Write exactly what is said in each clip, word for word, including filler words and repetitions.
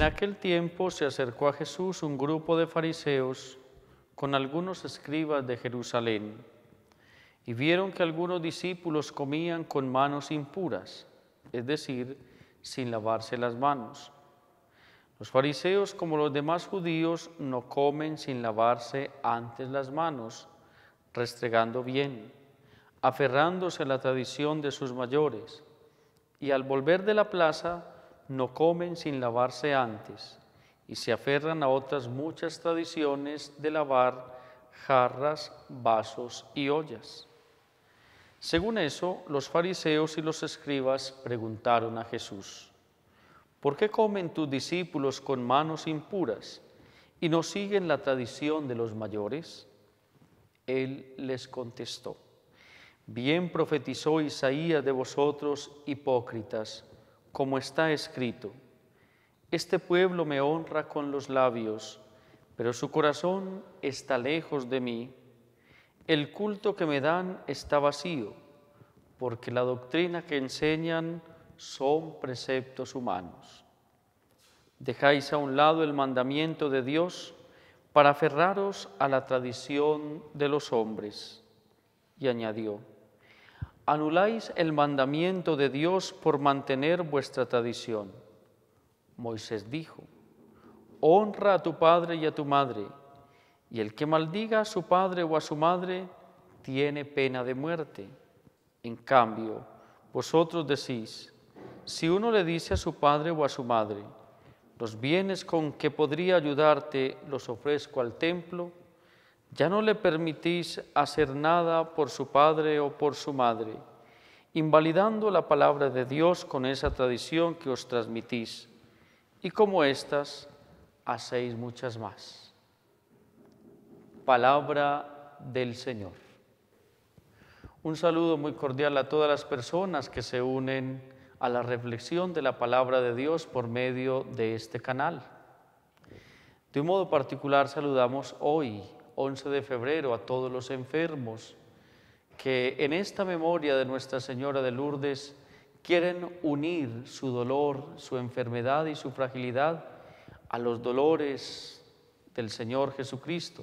En aquel tiempo se acercó a Jesús un grupo de fariseos con algunos escribas de Jerusalén, y vieron que algunos discípulos comían con manos impuras, es decir, sin lavarse las manos. Los fariseos, como los demás judíos, no comen sin lavarse antes las manos, restregando bien, aferrándose a la tradición de sus mayores, y al volver de la plaza no comen sin lavarse antes, y se aferran a otras muchas tradiciones de lavar jarras, vasos y ollas. Según eso, los fariseos y los escribas preguntaron a Jesús: ¿por qué comen tus discípulos con manos impuras y no siguen la tradición de los mayores? Él les contestó: bien profetizó Isaías de vosotros, hipócritas, como está escrito: este pueblo me honra con los labios, pero su corazón está lejos de mí. El culto que me dan está vacío, porque la doctrina que enseñan son preceptos humanos. Dejáis a un lado el mandamiento de Dios para aferraros a la tradición de los hombres. Y añadió: anuláis el mandamiento de Dios por mantener vuestra tradición. Moisés dijo: honra a tu padre y a tu madre, y el que maldiga a su padre o a su madre tiene pena de muerte. En cambio, vosotros decís: si uno le dice a su padre o a su madre, los bienes con que podría ayudarte los ofrezco al templo, ya no le permitís hacer nada por su padre o por su madre, invalidando la palabra de Dios con esa tradición que os transmitís, y como estas, hacéis muchas más. Palabra del Señor. Un saludo muy cordial a todas las personas que se unen a la reflexión de la palabra de Dios por medio de este canal. De un modo particular saludamos hoy, once de febrero, a todos los enfermos que en esta memoria de Nuestra Señora de Lourdes quieren unir su dolor, su enfermedad y su fragilidad a los dolores del Señor Jesucristo,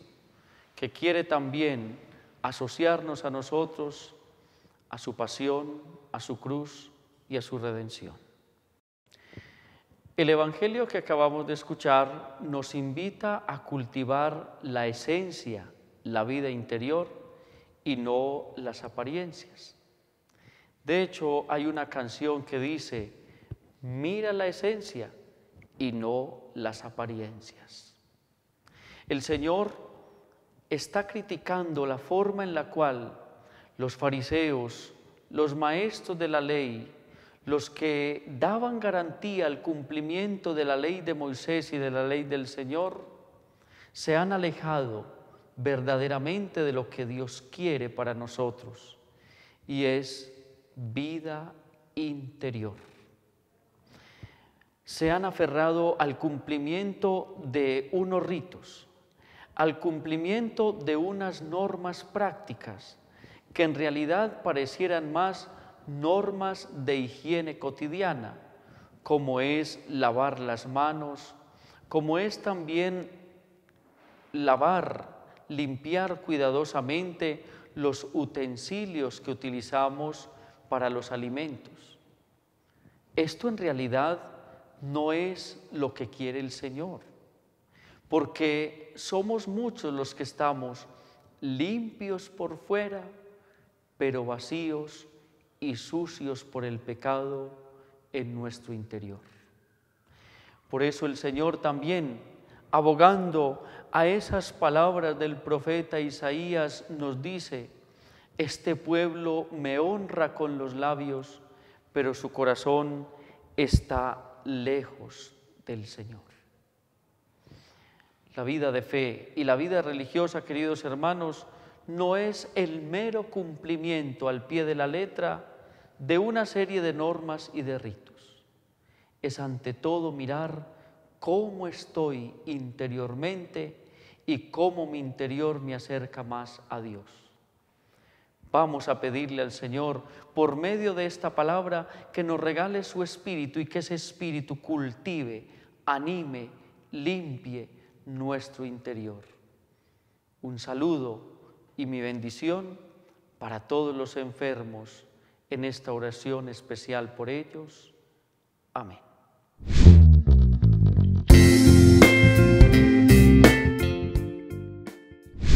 que quiere también asociarnos a nosotros, a su pasión, a su cruz y a su redención. El Evangelio que acabamos de escuchar nos invita a cultivar la esencia, la vida interior y no las apariencias. De hecho, hay una canción que dice: mira la esencia y no las apariencias. El Señor está criticando la forma en la cual los fariseos, los maestros de la ley, los que daban garantía al cumplimiento de la ley de Moisés y de la ley del Señor, se han alejado verdaderamente de lo que Dios quiere para nosotros, y es vida interior. Se han aferrado al cumplimiento de unos ritos, al cumplimiento de unas normas prácticas, que en realidad parecieran más normas de higiene cotidiana, como es lavar las manos, como es también lavar, limpiar cuidadosamente los utensilios que utilizamos para los alimentos. Esto en realidad no es lo que quiere el Señor, porque somos muchos los que estamos limpios por fuera, pero vacíos y sucios por el pecado en nuestro interior. Por eso el Señor también, abogando a esas palabras del profeta Isaías, nos dice: este pueblo me honra con los labios, pero su corazón está lejos del Señor. La vida de fe y la vida religiosa, queridos hermanos, no es el mero cumplimiento al pie de la letra de una serie de normas y de ritos. Es ante todo mirar cómo estoy interiormente y cómo mi interior me acerca más a Dios. Vamos a pedirle al Señor, por medio de esta palabra, que nos regale su Espíritu y que ese Espíritu cultive anime, limpie nuestro interior. Un saludo y mi bendición para todos los enfermos en esta oración especial por ellos. Amén.